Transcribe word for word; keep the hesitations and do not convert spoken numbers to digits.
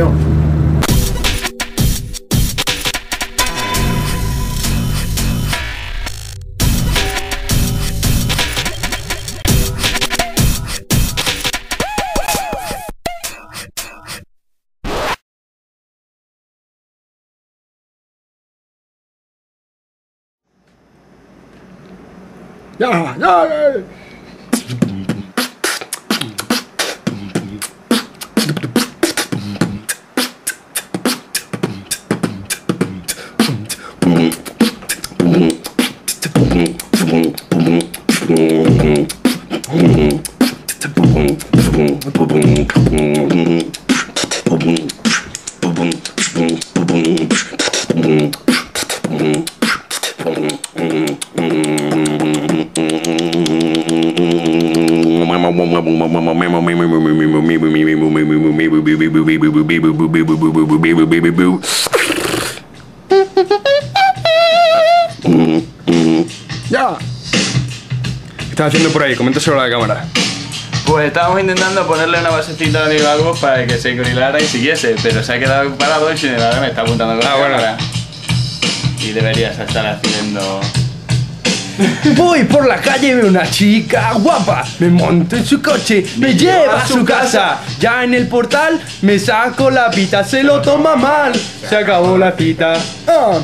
yo. No, no, no. Ya. ¿Qué estás haciendo por ahí? Coméntaselo a la cámara. Pues estábamos intentando ponerle una basecita de algo para que se grilara y siguiese, pero se ha quedado parado y sin embargo me está apuntando con la cámara. Y deberías estar haciendo... Voy por la calle, veo una chica guapa, me monto en su coche, me, me lleva a su casa. casa Ya en el portal me saco la pita, se lo toma mal, se acabó la pita. ah.